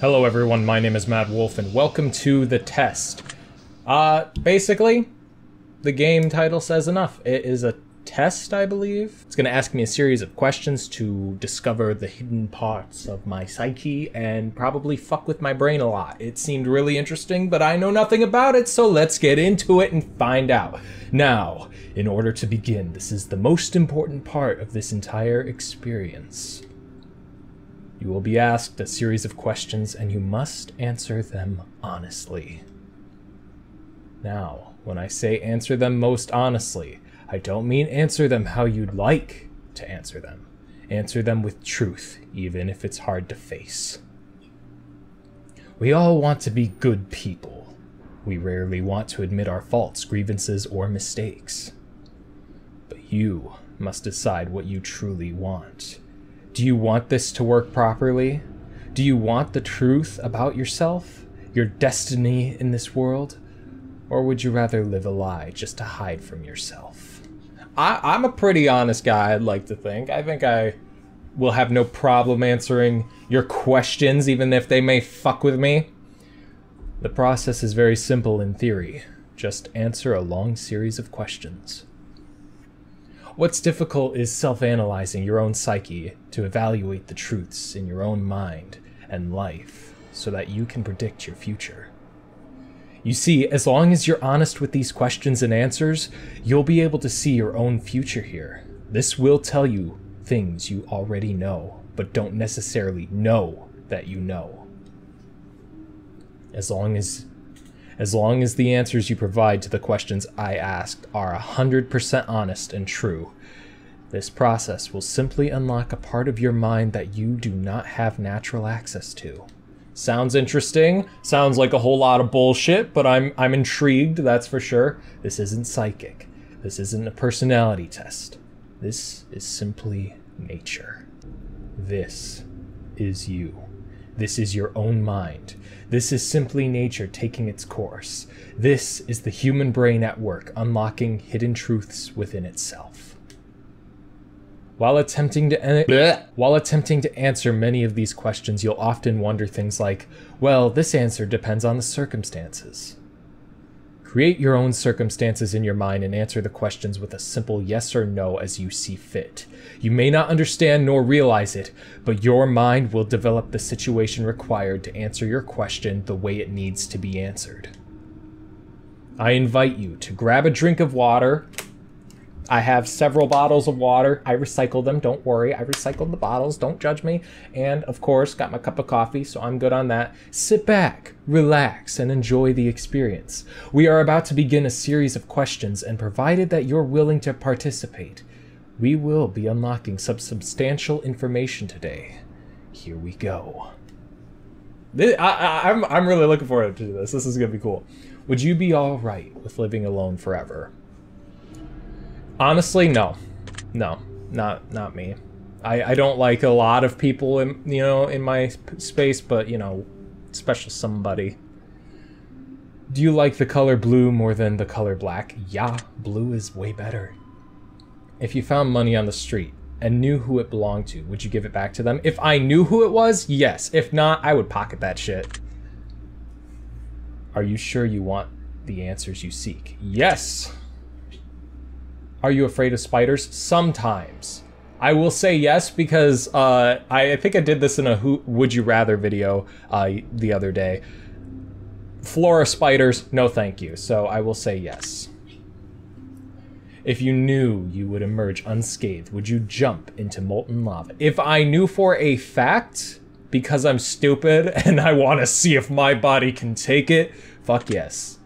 Hello everyone, my name is Mad Wolf, and welcome to The Test. Basically, the game title says enough. It is a test, I believe. It's gonna ask me a series of questions to discover the hidden parts of my psyche and probably fuck with my brain a lot. It seemed really interesting, but I know nothing about it, so let's get into it and find out. Now, in order to begin, this is the most important part of this entire experience. You will be asked a series of questions, and you must answer them honestly. Now, when I say answer them most honestly, I don't mean answer them how you'd like to answer them. Answer them with truth, even if it's hard to face. We all want to be good people. We rarely want to admit our faults, grievances, or mistakes. But you must decide what you truly want. Do you want this to work properly? Do you want the truth about yourself, your destiny in this world? Or would you rather live a lie just to hide from yourself? I'm a pretty honest guy, I'd like to think. I think I will have no problem answering your questions, even if they may fuck with me. The process is very simple in theory. Just answer a long series of questions. What's difficult is self-analyzing your own psyche to evaluate the truths in your own mind and life so that you can predict your future. You see, as long as you're honest with these questions and answers, you'll be able to see your own future here. This will tell you things you already know, but don't necessarily know that you know. As long as the answers you provide to the questions I asked are 100% honest and true, this process will simply unlock a part of your mind that you do not have natural access to. Sounds interesting, sounds like a whole lot of bullshit, but I'm intrigued, that's for sure. This isn't psychic, this isn't a personality test. This is simply nature. This is you. This is your own mind. This is simply nature taking its course. This is the human brain at work, unlocking hidden truths within itself. While attempting to answer many of these questions, you'll often wonder things like, well, this answer depends on the circumstances. Create your own circumstances in your mind and answer the questions with a simple yes or no as you see fit. You may not understand nor realize it, but your mind will develop the situation required to answer your question the way it needs to be answered. I invite you to grab a drink of water. I have several bottles of water. I recycle them, don't worry. I recycled the bottles, don't judge me. And of course, got my cup of coffee, so I'm good on that. Sit back, relax, and enjoy the experience. We are about to begin a series of questions, and provided that you're willing to participate, we will be unlocking some substantial information today. Here we go. I'm really looking forward to this. This is gonna be cool. Would you be all right with living alone forever? Honestly, no. No, not me. I don't like a lot of people in, you know, in my space, but, you know, special somebody. Do you like the color blue more than the color black? Yeah, blue is way better. If you found money on the street and knew who it belonged to, would you give it back to them? If I knew who it was, yes. If not, I would pocket that shit. Are you sure you want the answers you seek? Yes. Are you afraid of spiders? Sometimes. I will say yes because I think I did this in a Who Would You Rather video the other day. Flora spiders, no thank you. So I will say yes. If you knew you would emerge unscathed, would you jump into molten lava? If I knew for a fact, because I'm stupid and I want to see if my body can take it, fuck yes.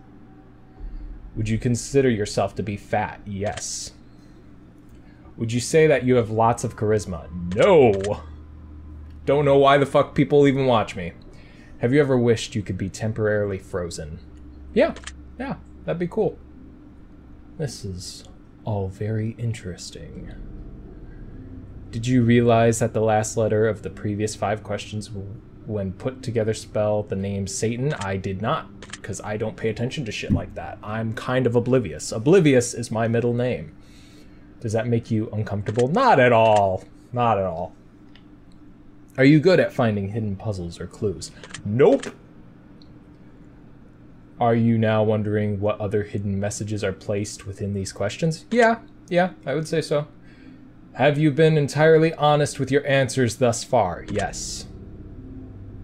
Would you consider yourself to be fat? Yes. Would you say that you have lots of charisma? No. Don't know why the fuck people even watch me. Have you ever wished you could be temporarily frozen? Yeah. Yeah, that'd be cool. This is all very interesting. Did you realize that the last letter of the previous 5 questions, when put together, spell the name Satan? I did not, because I don't pay attention to shit like that. I'm kind of oblivious. Oblivious is my middle name. Does that make you uncomfortable? Not at all. Not at all. Are you good at finding hidden puzzles or clues? Nope. Are you now wondering what other hidden messages are placed within these questions? Yeah, I would say so. Have you been entirely honest with your answers thus far? Yes.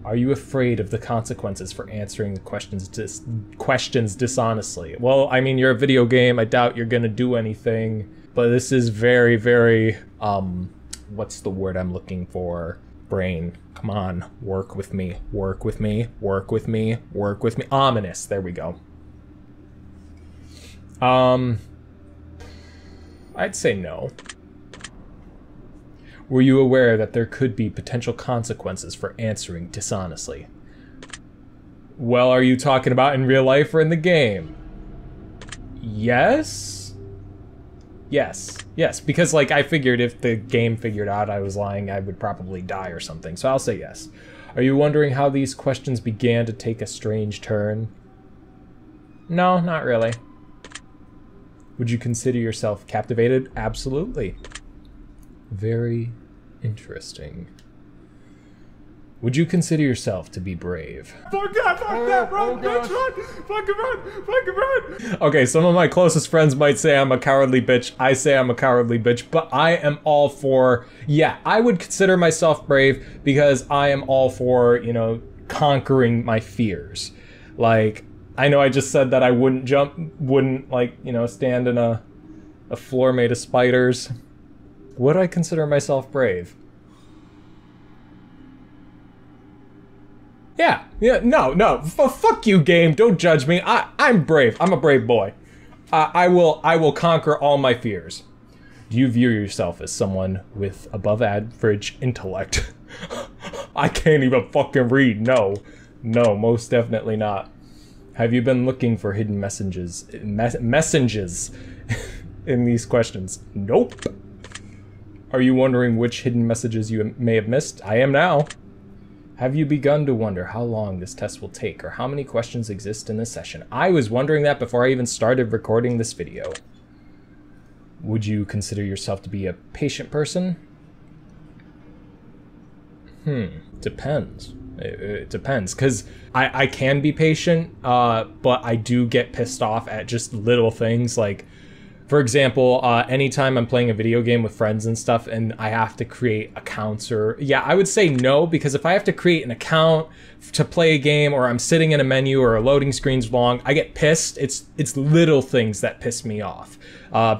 Are you afraid of the consequences for answering the questions dishonestly? Well, I mean, you're a video game. I doubt you're gonna do anything. But this is very, very, what's the word I'm looking for? Brain. Come on, work with me. Work with me. Work with me. Work with me. Ominous. There we go. I'd say no. Were you aware that there could be potential consequences for answering dishonestly? Well, are you talking about in real life or in the game? Yes? Yes, because like I figured if the game figured out I was lying, I would probably die or something, so I'll say yes. Are you wondering how these questions began to take a strange turn? No, not really. Would you consider yourself captivated? Absolutely. Very interesting. Would you consider yourself to be brave? Fuck that! Fuck that! Run! Bitch! Run! Fucking run! Fucking run! Okay, some of my closest friends might say I'm a cowardly bitch. I say I'm a cowardly bitch, but I am all for... Yeah, I would consider myself brave because I am all for, you know, conquering my fears. Like, I know I just said that I wouldn't jump, wouldn't, like, you know, stand in a floor made of spiders. Would I consider myself brave? Yeah, no, fuck you, game, don't judge me. I'm brave, I'm a brave boy. I will conquer all my fears. Do you view yourself as someone with above average intellect? I can't even fucking read, no, most definitely not. Have you been looking for hidden messages in these questions? Nope. Are you wondering which hidden messages you may have missed? I am now. Have you begun to wonder how long this test will take or how many questions exist in this session? I was wondering that before I even started recording this video. Would you consider yourself to be a patient person? Depends. It depends, because I can be patient, but I do get pissed off at just little things like... For example, anytime I'm playing a video game with friends and stuff and I have to create accounts or... Yeah, I would say no, because if I have to create an account to play a game or I'm sitting in a menu or a loading screen's long, I get pissed. It's little things that piss me off.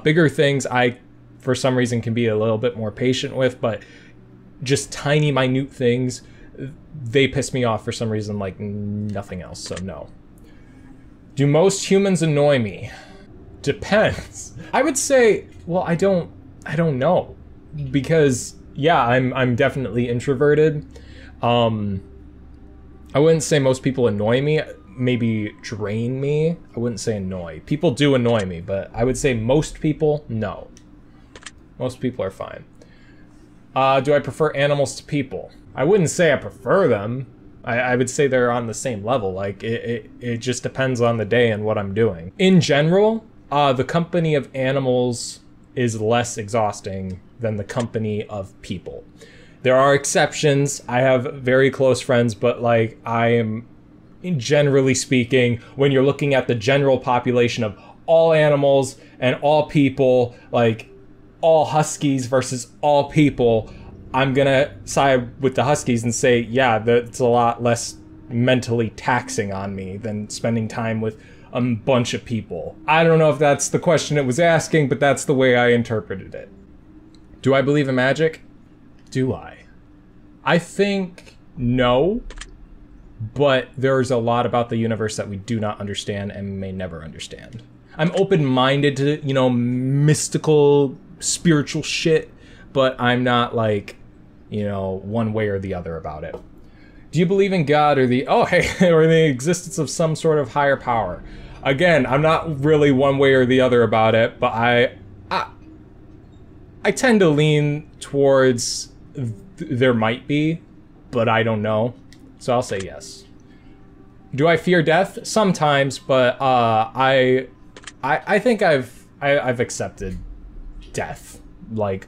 Bigger things I, for some reason, can be a little bit more patient with, but just tiny, minute things, they piss me off for some reason like nothing else, so no. Do most humans annoy me? Depends. I would say, well, I don't know, because yeah, I'm definitely introverted. I wouldn't say most people annoy me, maybe drain me. I wouldn't say annoy. People do annoy me, but I would say most people, no. Most people are fine. Do I prefer animals to people? I wouldn't say I prefer them. I would say they're on the same level. Like it just depends on the day and what I'm doing. In general, the company of animals is less exhausting than the company of people. There are exceptions. I have very close friends, but like I am, generally speaking, when you're looking at the general population of all animals and all people, like all huskies versus all people, I'm gonna side with the huskies and say, yeah, that's a lot less mentally taxing on me than spending time with a bunch of people. I don't know if that's the question it was asking, but that's the way I interpreted it. Do I believe in magic? Do I? I think no, but there's a lot about the universe that we do not understand and may never understand. I'm open-minded to, you know, mystical, spiritual shit, but I'm not like, you know, one way or the other about it. Do you believe in God or the existence of some sort of higher power? Again, I'm not really one way or the other about it, but I tend to lean towards there might be, but I don't know. So I'll say yes. Do I fear death? Sometimes, but I think I've accepted death, like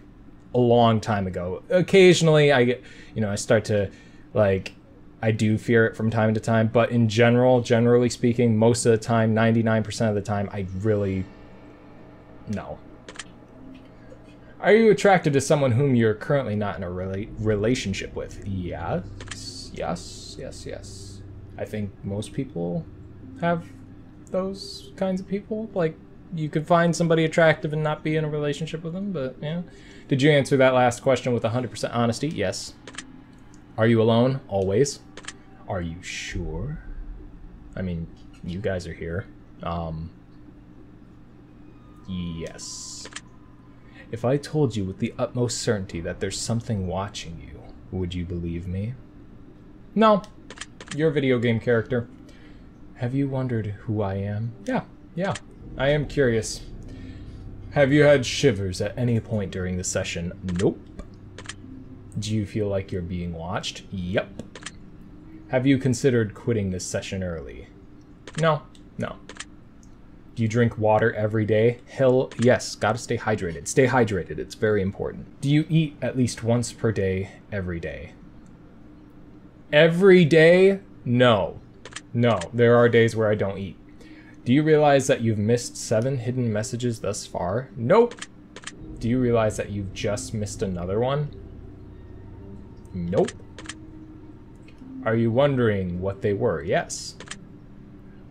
a long time ago. Occasionally, I get, I start to, like, I do fear it from time to time, but in general, generally speaking, most of the time, 99% of the time, I really, no. Are you attracted to someone whom you're currently not in a relationship with? Yes, yes, yes, yes. I think most people have those kinds of people. Like, you could find somebody attractive and not be in a relationship with them, but yeah. Did you answer that last question with 100% honesty? Yes. Are you alone? Always. Are you sure? I mean, you guys are here. Yes. If I told you with the utmost certainty that there's something watching you, would you believe me? No. You're a video game character. Have you wondered who I am? Yeah, yeah. I am curious. Have you had shivers at any point during the session? Nope. Do you feel like you're being watched? Yep. Have you considered quitting this session early? No, no. Do you drink water every day? Hell yes, gotta stay hydrated. Stay hydrated, it's very important. Do you eat at least once per day, every day? Every day? No. No, there are days where I don't eat. Do you realize that you've missed 7 hidden messages thus far? Nope. Do you realize that you've just missed another one? Nope. Are you wondering what they were? Yes.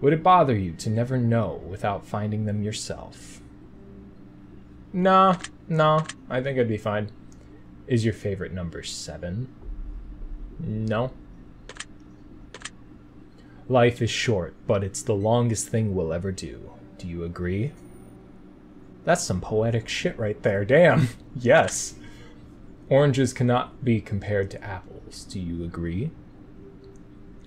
Would it bother you to never know without finding them yourself? Nah, nah, I think I'd be fine. Is your favorite number 7? No. Life is short, but it's the longest thing we'll ever do. Do you agree? That's some poetic shit right there, damn. Yes. Oranges cannot be compared to apples. Do you agree?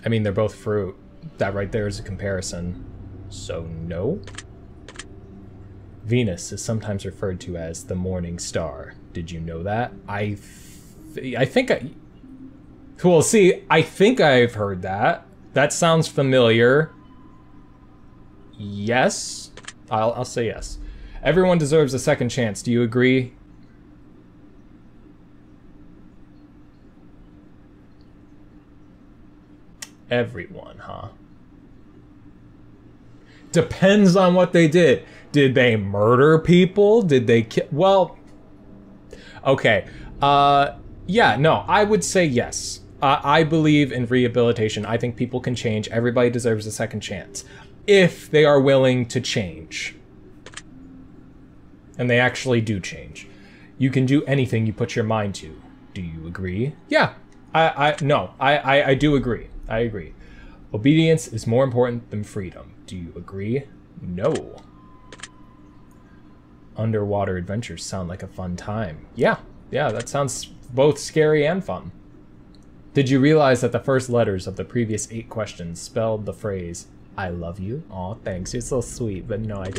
I mean, they're both fruit. That right there is a comparison, so no. Venus is sometimes referred to as the morning star. Did you know that? Well, see, I think I've heard that. That sounds familiar. Yes, I'll say yes. Everyone deserves a second chance. Do you agree? Everyone, huh? Depends on what they did. Did they murder people? Did they kill? Well, okay. Yeah, no, I would say yes. I believe in rehabilitation. I think people can change. Everybody deserves a second chance if they are willing to change. And they actually do change. You can do anything you put your mind to. Do you agree? Yeah. I do agree. I agree. Obedience is more important than freedom. Do you agree? No. Underwater adventures sound like a fun time. Yeah, yeah, that sounds both scary and fun. Did you realize that the first letters of the previous 8 questions spelled the phrase, I love you? Aw, thanks, you're so sweet, but no, I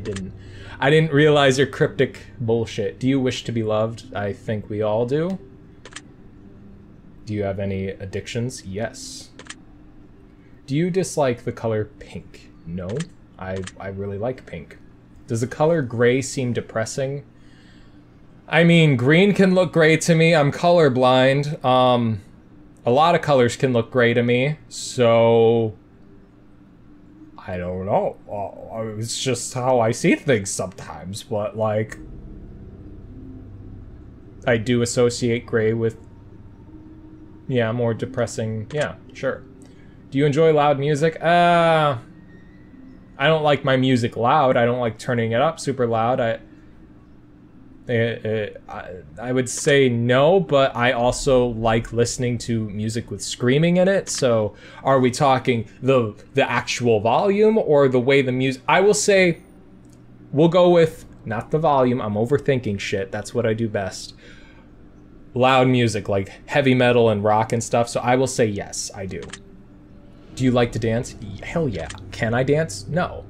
didn't realize your cryptic bullshit. Do you wish to be loved? I think we all do. Do you have any addictions? Yes. Do you dislike the color pink? No, I really like pink. Does the color gray seem depressing? I mean, green can look gray to me. I'm colorblind. A lot of colors can look gray to me, so I don't know. It's just how I see things sometimes, but like I do associate gray with yeah, more depressing. Yeah, sure. Do you enjoy loud music? I don't like my music loud. I don't like turning it up super loud. I would say no, but I also like listening to music with screaming in it. So are we talking the actual volume or the way the music? I will say we'll go with not the volume. I'm overthinking shit. That's what I do best. Loud music, like heavy metal and rock and stuff, so I will say yes, I do. Do you like to dance? Hell yeah. Can I dance? No.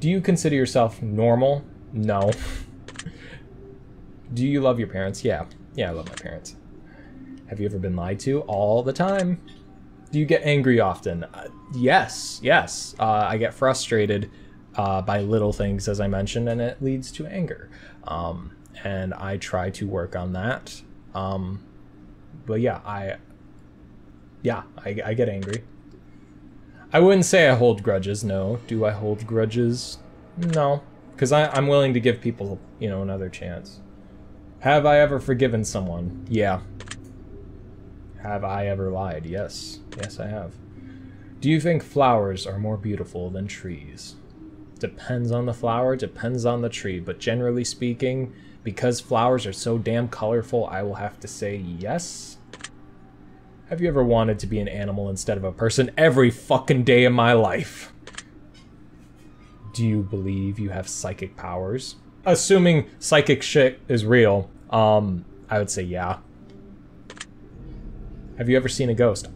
Do you consider yourself normal? No. Do you love your parents? Yeah. Yeah, I love my parents. Have you ever been lied to? All the time. Do you get angry often? Yes, yes. I get frustrated by little things, as I mentioned, and it leads to anger. and I try to work on that. But yeah, I get angry. I wouldn't say I hold grudges, no. Do I hold grudges? No. Because I'm willing to give people, you know, another chance. Have I ever forgiven someone? Yeah. Have I ever lied? Yes. Yes, I have. Do you think flowers are more beautiful than trees? Depends on the flower, depends on the tree, but generally speaking, because flowers are so damn colorful, I will have to say yes. Have you ever wanted to be an animal instead of a person? Every fucking day of my life. Do you believe you have psychic powers? Assuming psychic shit is real, I would say yeah. Have you ever seen a ghost?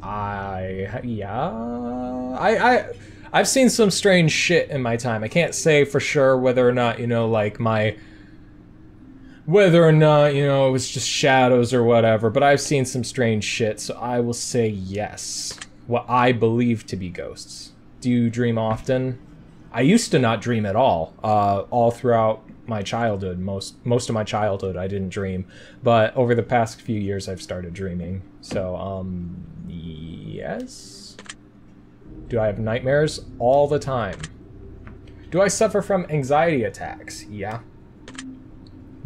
I've seen some strange shit in my time. I can't say for sure whether or not, you know, like whether or not, you know, it was just shadows or whatever, but I've seen some strange shit, so I will say yes. What I believe to be ghosts. Do you dream often? I used to not dream at all throughout my childhood. Most of my childhood I didn't dream, but over the past few years I've started dreaming. So, yes. Do I have nightmares? All the time. Do I suffer from anxiety attacks? Yeah.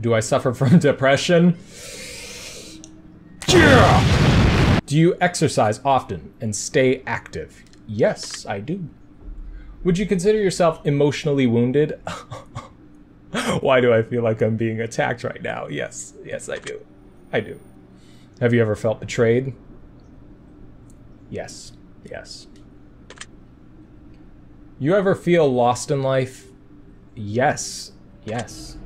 Do I suffer from depression? Yeah! Do you exercise often and stay active? Yes, I do. Would you consider yourself emotionally wounded? Why do I feel like I'm being attacked right now? Yes, yes, I do. I do. Have you ever felt betrayed? Yes, yes. You ever feel lost in life? Yes. Yes.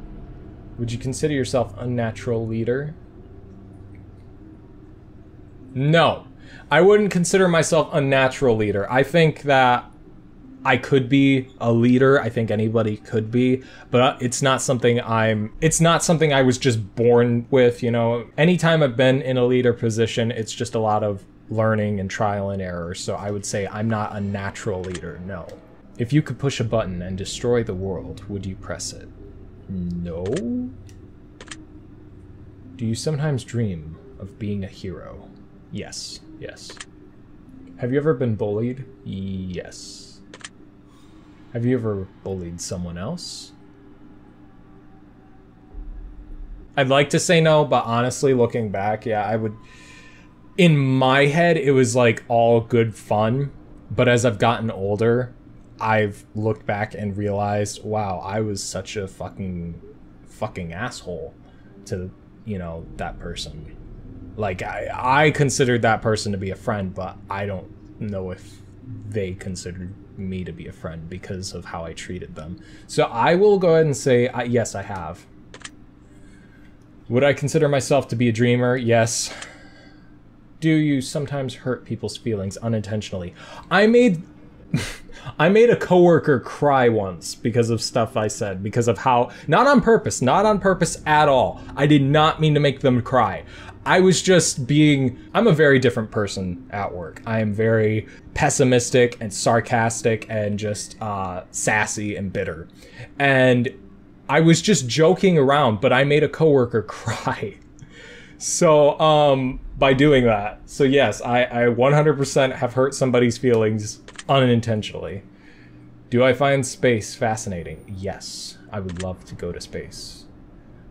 Would you consider yourself a natural leader? No. I wouldn't consider myself a natural leader. I think that I could be a leader. I think anybody could be, but it's not something I was just born with, you know. Anytime I've been in a leader position, it's just a lot of learning and trial and error. So I would say I'm not a natural leader, no. If you could push a button and destroy the world, would you press it? No. Do you sometimes dream of being a hero? Yes, yes. Have you ever been bullied? Yes. Have you ever bullied someone else? I'd like to say no, but honestly, looking back, yeah, I would. In my head, it was like all good fun, but as I've gotten older, I've looked back and realized, wow, I was such a fucking asshole to, you know, that person. Like, I considered that person to be a friend, but I don't know if they considered me to be a friend because of how I treated them. So I will go ahead and say, yes, I have. Would I consider myself to be a dreamer? Yes. Do you sometimes hurt people's feelings unintentionally? I made a coworker cry once because of stuff I said, because of how, not on purpose at all. I did not mean to make them cry. I was just being, I'm a very different person at work. I am very pessimistic and sarcastic and just sassy and bitter. And I was just joking around, but I made a coworker cry. So, by doing that. So yes, I 100% have hurt somebody's feelings unintentionally. Do I find space fascinating? Yes, I would love to go to space.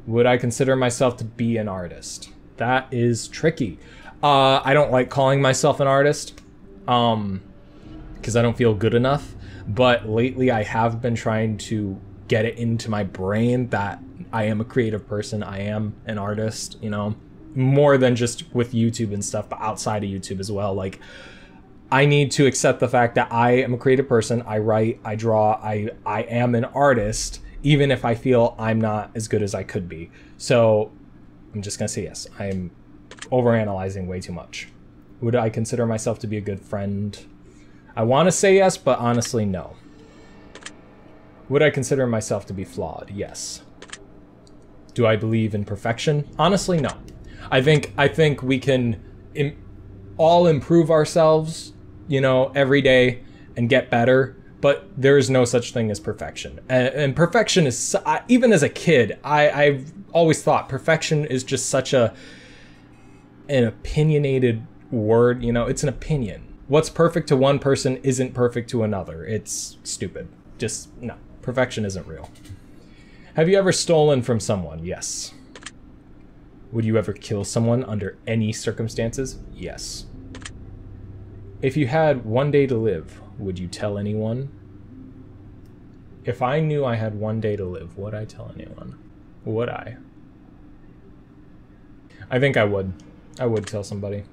Would I consider myself to be an artist? That is tricky. I don't like calling myself an artist, because I don't feel good enough, but lately I have been trying to get it into my brain that I am a creative person, I am an artist, you know? More than just with YouTube and stuff, but outside of YouTube as well. Like, I need to accept the fact that I am a creative person. I write, I draw, I am an artist, even if I feel I'm not as good as I could be. So I'm just gonna say yes. I'm overanalyzing way too much. Would I consider myself to be a good friend? I wanna say yes, but honestly, no. Would I consider myself to be flawed? Yes. Do I believe in perfection? Honestly, no. I think we can all improve ourselves, you know, every day and get better, but there is no such thing as perfection. And perfection is, even as a kid, I've always thought perfection is just such an opinionated word, you know, it's an opinion. What's perfect to one person isn't perfect to another. It's stupid. Just, no, perfection isn't real. Have you ever stolen from someone? Yes. Would you ever kill someone under any circumstances? Yes. If you had one day to live, would you tell anyone? If I knew I had one day to live, would I tell anyone? Would I? I think I would. I would tell somebody.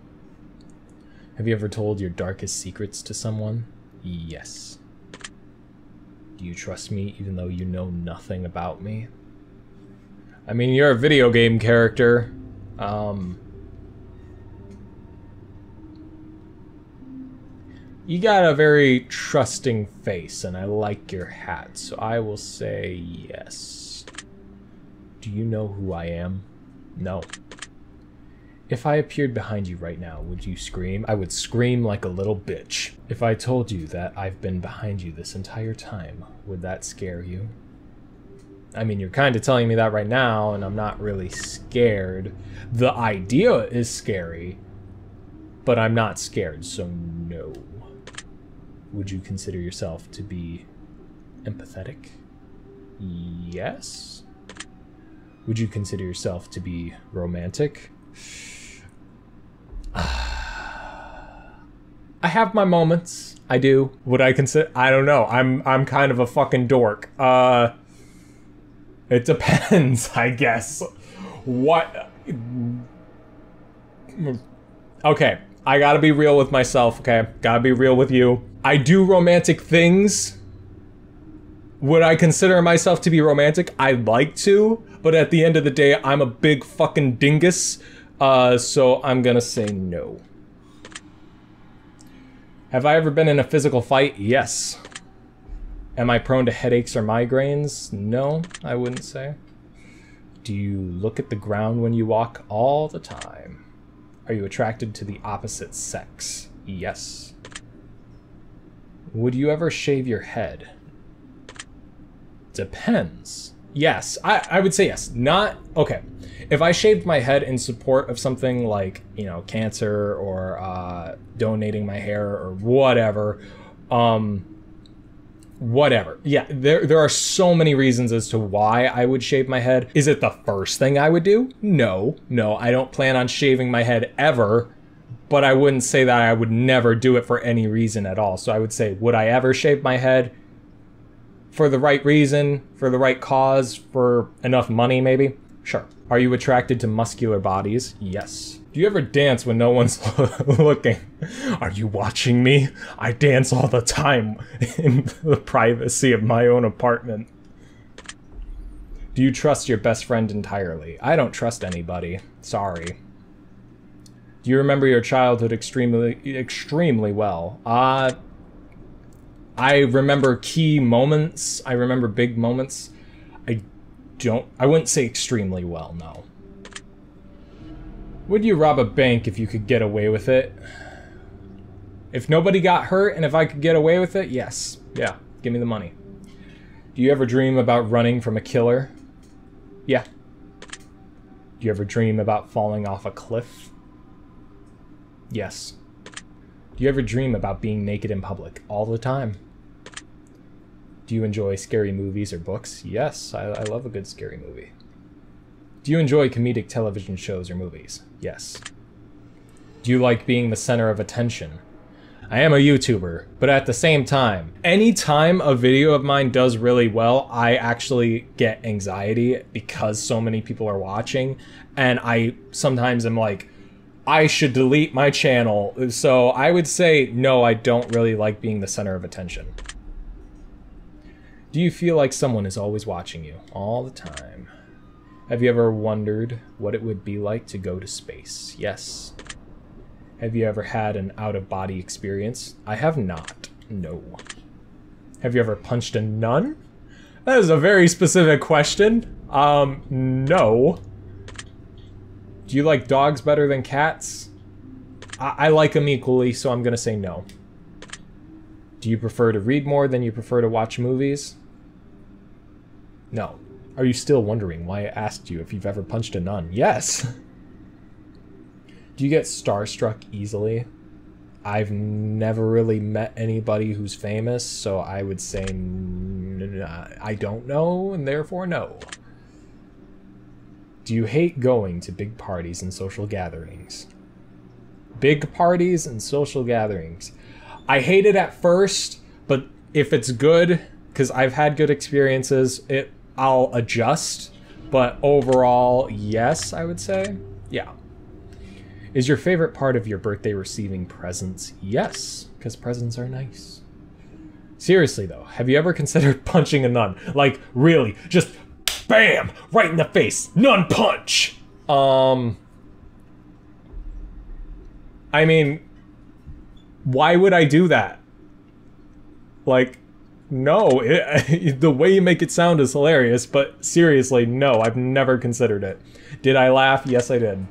Have you ever told your darkest secrets to someone? Yes. Do you trust me even though you know nothing about me? I mean, you're a video game character. You got a very trusting face, and I like your hat, so I will say yes. Do you know who I am? No. If I appeared behind you right now, would you scream? I would scream like a little bitch. If I told you that I've been behind you this entire time, would that scare you? I mean, you're kind of telling me that right now, and I'm not really scared. The idea is scary, but I'm not scared, so no. Would you consider yourself to be empathetic? Yes. Would you consider yourself to be romantic? I have my moments. I do. Would I consider? I don't know. I'm kind of a fucking dork. It depends, I guess. What? Okay. I gotta be real with myself, okay? Gotta be real with you. I do romantic things. Would I consider myself to be romantic? I'd like to, but at the end of the day, I'm a big fucking dingus, so I'm gonna say no. Have I ever been in a physical fight? Yes. Am I prone to headaches or migraines? No, I wouldn't say. Do you look at the ground when you walk? All the time. Are you attracted to the opposite sex? Yes. Would you ever shave your head? Depends. Yes, I would say yes. Not, okay. If I shaved my head in support of something like, you know, cancer or donating my hair or whatever, whatever. Yeah, there are so many reasons as to why I would shave my head. Is it the first thing I would do? No, no, I don't plan on shaving my head ever, but I wouldn't say that I would never do it for any reason at all. So I would say, would I ever shave my head? For the right reason, for the right cause, for enough money maybe? Sure. Are you attracted to muscular bodies? Yes. Do you ever dance when no one's looking? Are you watching me? I dance all the time in the privacy of my own apartment. Do you trust your best friend entirely? I don't trust anybody. Sorry. Do you remember your childhood extremely well? I remember key moments. I remember big moments. I wouldn't say extremely well, no. Would you rob a bank if you could get away with it? If nobody got hurt and if I could get away with it, yes. Yeah, give me the money. Do you ever dream about running from a killer? Yeah. Do you ever dream about falling off a cliff? Yes. Do you ever dream about being naked in public? All the time. Do you enjoy scary movies or books? Yes, I love a good scary movie. Do you enjoy comedic television shows or movies? Yes. Do you like being the center of attention? I am a YouTuber, but at the same time, anytime a video of mine does really well, I actually get anxiety because so many people are watching, and I sometimes am like, I should delete my channel. So I would say, no, I don't really like being the center of attention. Do you feel like someone is always watching you? All the time. Have you ever wondered what it would be like to go to space? Yes. Have you ever had an out-of-body experience? I have not. No. Have you ever punched a nun? That is a very specific question. No. Do you like dogs better than cats? I like them equally, so I'm gonna say no. Do Do you prefer to read more than you prefer to watch movies? No. Are you still wondering why I asked you if you've ever punched a nun? Yes! Do you get starstruck easily? I've never really met anybody who's famous, so I would say I don't know, and therefore no. Do you hate going to big parties and social gatherings? Big parties and social gatherings. I hate it at first, but if it's good, because I've had good experiences, I'll adjust. But overall, yes, I would say. Yeah. Is your favorite part of your birthday receiving presents? Yes, because presents are nice. Seriously, though, have you ever considered punching a nun? Like, really, just BAM! Right in the face! Nun punch! I mean, why would I do that? Like, no. The way you make it sound is hilarious, but seriously, no, I've never considered it. Did I laugh? Yes, I did.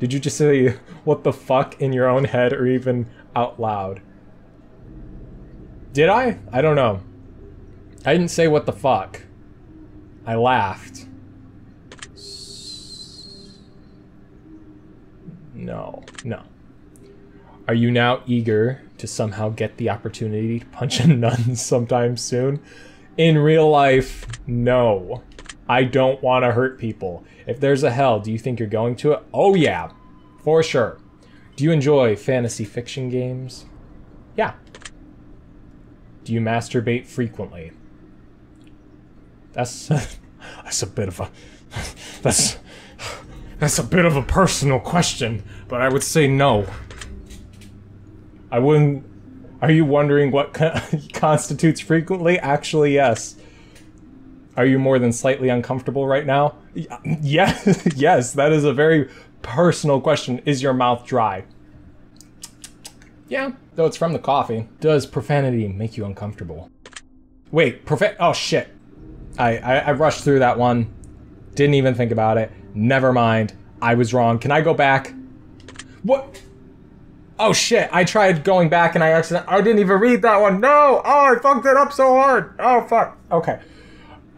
Did you just say, what the fuck, in your own head or even out loud? Did I? I don't know. I didn't say what the fuck. I laughed. No. No. Are you now eager to somehow get the opportunity to punch a nun sometime soon? In real life, no. I don't want to hurt people. If there's a hell, do you think you're going to it? Oh yeah, for sure. Do you enjoy fantasy fiction games? Yeah. Do you masturbate frequently? That's a bit of a personal question, but I would say no. I wouldn't. Are you wondering what constitutes frequently? Actually, yes. Are you more than slightly uncomfortable right now? Yes, yes, that is a very personal question. Is your mouth dry? Yeah, though it's from the coffee. Does profanity make you uncomfortable? Wait, oh shit. I rushed through that one. Didn't even think about it. Never mind. I was wrong. Can I go back? What? Oh shit, I tried going back and I didn't even read that one. No! Oh, I fucked it up so hard. Oh fuck. Okay.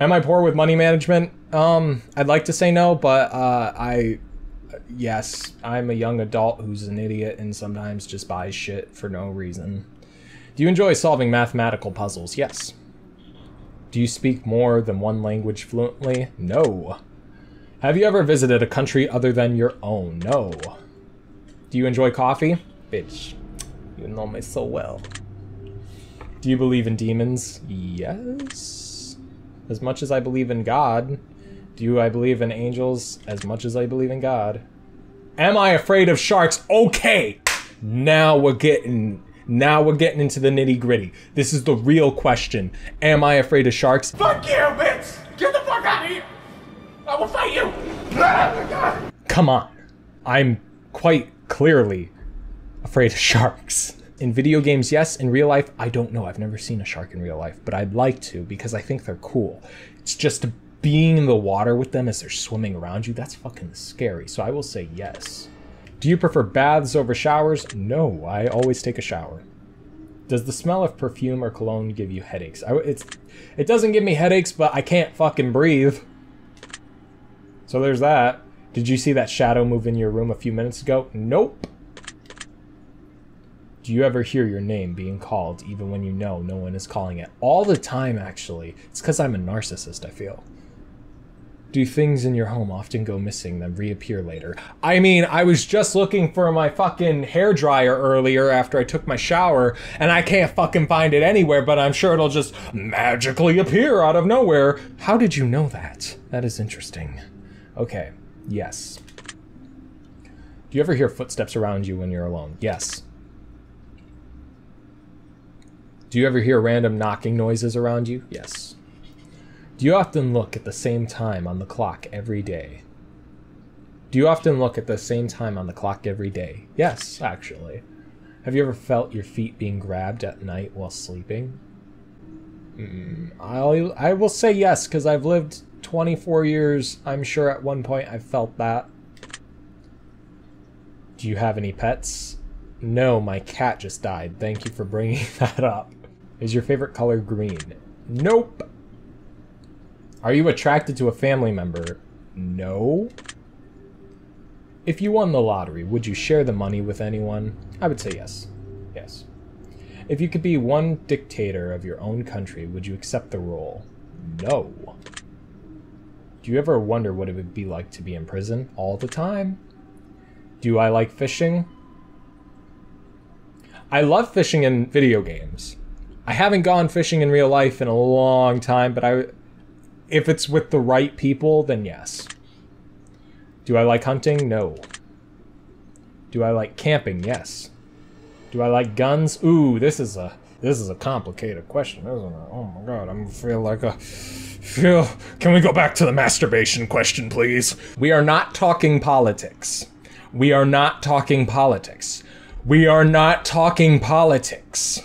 Am I poor with money management? I'd like to say no, but yes, I'm a young adult who's an idiot and sometimes just buys shit for no reason. Do you enjoy solving mathematical puzzles? Yes. Do you speak more than one language fluently? No. Have you ever visited a country other than your own? No. Do you enjoy coffee? Bitch, you know me so well. Do you believe in demons? Yes. As much as I believe in God. Do I believe in angels? As much as I believe in God. Am I afraid of sharks? Okay! Now we're getting into the nitty gritty. This is the real question. Am I afraid of sharks? Fuck you, bitch! Get the fuck out of here! I will fight you! Come on. I'm quite clearly afraid of sharks. In video games, yes. In real life, I don't know. I've never seen a shark in real life, but I'd like to because I think they're cool. It's just being in the water with them as they're swimming around you. That's fucking scary. So I will say yes. Do you prefer baths over showers? No, I always take a shower. Does the smell of perfume or cologne give you headaches? It doesn't give me headaches, but I can't fucking breathe. So there's that. Did you see that shadow move in your room a few minutes ago? Nope. Do you ever hear your name being called even when you know no one is calling it? All the time, actually. It's because I'm a narcissist, I feel. Do things in your home often go missing then reappear later? I mean, I was just looking for my fucking hairdryer earlier after I took my shower, and I can't fucking find it anywhere, but I'm sure it'll just magically appear out of nowhere. How did you know that? That is interesting. Okay, yes. Do you ever hear footsteps around you when you're alone? Yes. Do you ever hear random knocking noises around you? Yes. Do you often look at the same time on the clock every day? Do you often look at the same time on the clock every day? Yes, actually. Have you ever felt your feet being grabbed at night while sleeping? I will say yes, because I've lived 24 years. I'm sure at one point I felt that. Do you have any pets? No, my cat just died. Thank you for bringing that up. Is your favorite color green? Nope. Are you attracted to a family member? No. If you won the lottery, would you share the money with anyone? I would say yes. Yes. If you could be one dictator of your own country, would you accept the role? No. Do you ever wonder what it would be like to be in prison? All the time. Do I like fishing? I love fishing in video games. I haven't gone fishing in real life in a long time, but if it's with the right people, then yes. Do I like hunting? No. Do I like camping? Yes. Do I like guns? Ooh, this is a complicated question, isn't it? Oh my god, I feel like a... Can we go back to the masturbation question, please? We are not talking politics. We are not talking politics. We are not talking politics.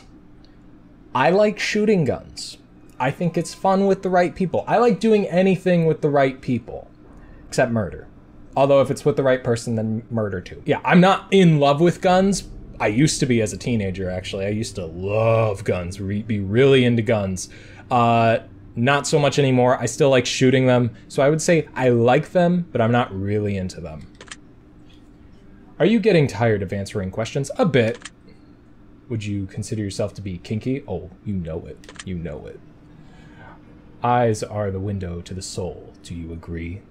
I like shooting guns. I think it's fun with the right people. I like doing anything with the right people, except murder. Although if it's with the right person, then murder too. Yeah, I'm not in love with guns. I used to be as a teenager, actually. I used to love guns, be really into guns. Not so much anymore. I still like shooting them. So I would say I like them, but I'm not really into them. Are you getting tired of answering questions? A bit. Would you consider yourself to be kinky? Oh, you know it. You know it. Eyes are the window to the soul. Do you agree?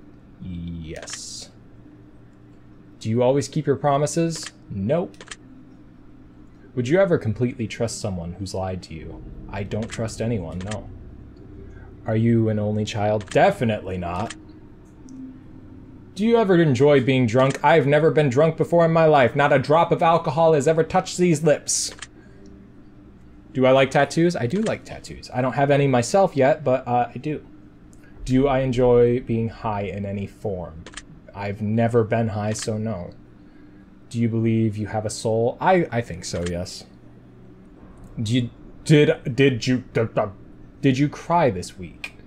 Yes. Do you always keep your promises? Nope. Would you ever completely trust someone who's lied to you? I don't trust anyone, no. Are you an only child? Definitely not. Do you ever enjoy being drunk? I've never been drunk before in my life. Not a drop of alcohol has ever touched these lips. Do I like tattoos? I do like tattoos. I don't have any myself yet, but I do. Do I enjoy being high in any form? I've never been high, so no. Do you believe you have a soul? I think so, yes. Did you cry this week?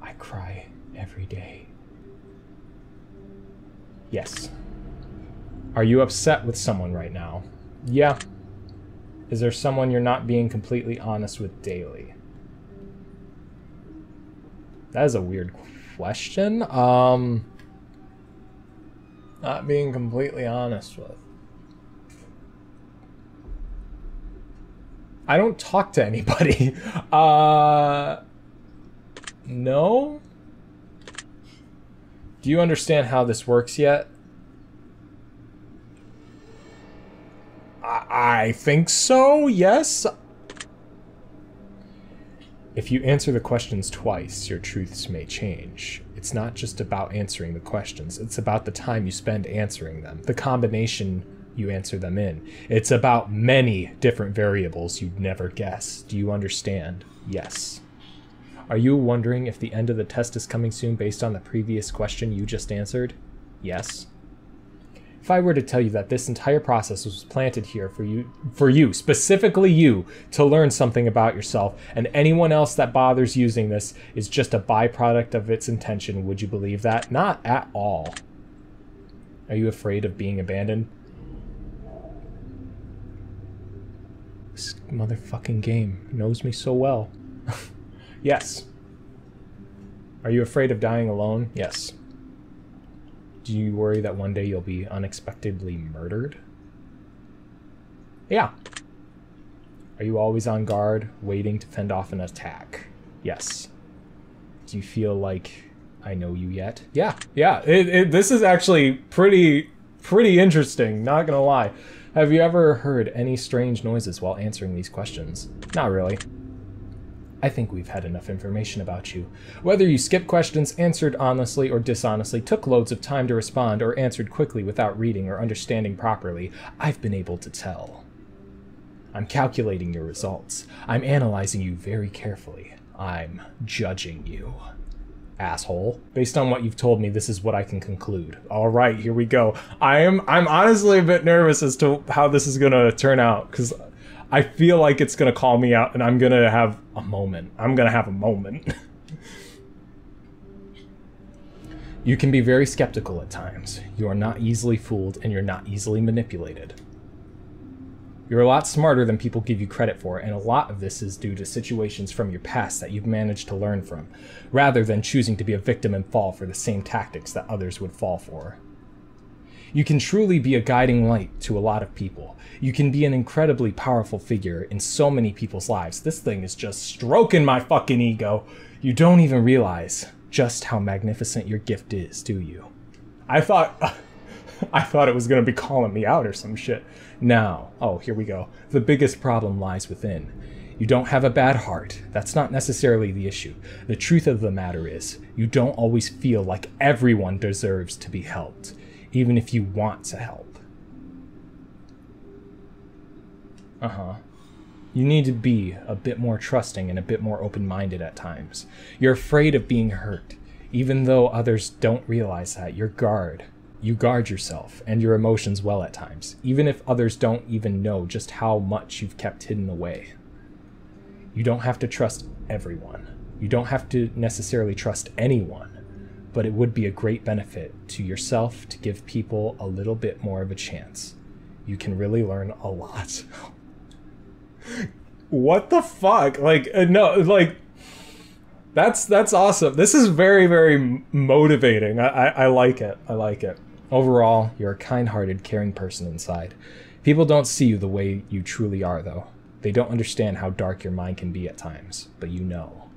I cry every day. Yes. Are you upset with someone right now? Yeah. Is there someone you're not being completely honest with daily? That is a weird question. Not being completely honest with. I don't talk to anybody. No? Do you understand how this works yet? I think so, yes. If you answer the questions twice, your truths may change. It's not just about answering the questions. It's about the time you spend answering them, the combination you answer them in. It's about many different variables you'd never guess. Do you understand? Yes. Are you wondering if the end of the test is coming soon based on the previous question you just answered? Yes. If I were to tell you that this entire process was planted here for you, specifically you, to learn something about yourself, and anyone else that bothers using this is just a byproduct of its intention, would you believe that? Not at all. Are you afraid of being abandoned? This motherfucking game knows me so well. Yes. Are you afraid of dying alone? Yes. Do you worry that one day you'll be unexpectedly murdered? Yeah. Are you always on guard, waiting to fend off an attack? Yes. Do you feel like I know you yet? Yeah, yeah. This is actually pretty interesting, not gonna lie. Have you ever heard any strange noises while answering these questions? Not really. I think we've had enough information about you. Whether you skipped questions, answered honestly or dishonestly, took loads of time to respond, or answered quickly without reading or understanding properly, I've been able to tell. I'm calculating your results. I'm analyzing you very carefully. I'm judging you, asshole. Based on what you've told me, this is what I can conclude. All right, here we go. I'm honestly a bit nervous as to how this is gonna turn out, because I feel like it's gonna call me out and I'm gonna have a moment. I'm gonna have a moment. You can be very skeptical at times. You are not easily fooled and you're not easily manipulated. You're a lot smarter than people give you credit for, and a lot of this is due to situations from your past that you've managed to learn from, rather than choosing to be a victim and fall for the same tactics that others would fall for. You can truly be a guiding light to a lot of people. You can be an incredibly powerful figure in so many people's lives. This thing is just stroking my fucking ego. You don't even realize just how magnificent your gift is, do you? I thought it was going to be calling me out or some shit. Now, oh, here we go. The biggest problem lies within. You don't have a bad heart. That's not necessarily the issue. The truth of the matter is, you don't always feel like everyone deserves to be helped, even if you want to help. You need to be a bit more trusting and a bit more open-minded at times. You're afraid of being hurt. Even though others don't realize that, you guard yourself and your emotions well at times, even if others don't even know just how much you've kept hidden away. You don't have to trust everyone. You don't have to necessarily trust anyone, but it would be a great benefit to yourself to give people a little bit more of a chance. You can really learn a lot. What the fuck? That's awesome. This is very, very motivating. I like it. I like it. Overall, you're a kind-hearted, caring person inside. People don't see you the way you truly are, though. They don't understand how dark your mind can be at times, but you know.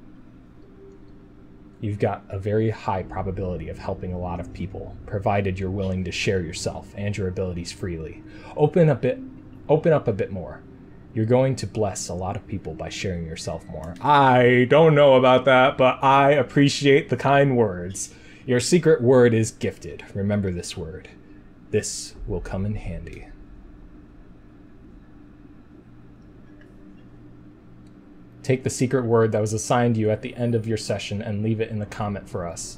You've got a very high probability of helping a lot of people, provided you're willing to share yourself and your abilities freely. Open up a bit more. You're going to bless a lot of people by sharing yourself more. I don't know about that, but I appreciate the kind words. Your secret word is gifted. Remember this word. This will come in handy. Take the secret word that was assigned you at the end of your session and leave it in the comment for us.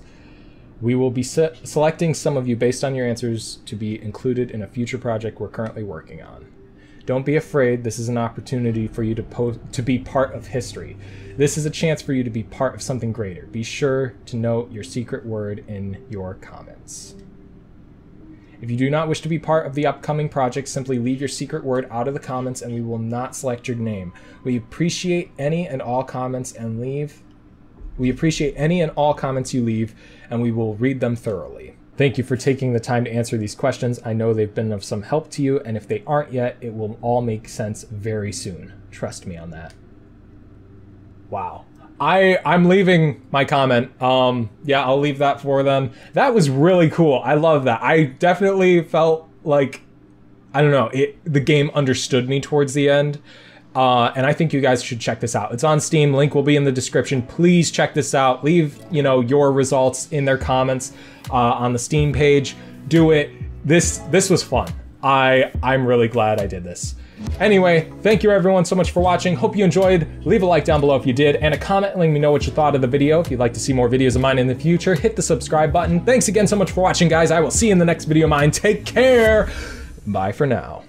We will be selecting some of you based on your answers to be included in a future project we're currently working on. Don't be afraid. This is an opportunity for you to be part of history. This is a chance for you to be part of something greater. Be sure to note your secret word in your comments. If you do not wish to be part of the upcoming project, simply leave your secret word out of the comments and we will not select your name. We appreciate any and all comments you leave, and we will read them thoroughly. Thank you for taking the time to answer these questions. I know they've been of some help to you, and if they aren't yet, it will all make sense very soon. Trust me on that. Wow. I'm leaving my comment. Yeah, I'll leave that for them. That was really cool. I love that. I definitely felt like, I don't know, the game understood me towards the end. And I think you guys should check this out. It's on Steam. Link will be in the description. Please check this out. Leave, you know, your results in their comments on the Steam page. Do it. This was fun. I'm really glad I did this. Anyway, thank you everyone so much for watching. Hope you enjoyed. Leave a like down below if you did, and a comment letting me know what you thought of the video. If you'd like to see more videos of mine in the future, hit the subscribe button. Thanks again so much for watching, guys. I will see you in the next video of mine. Take care. Bye for now.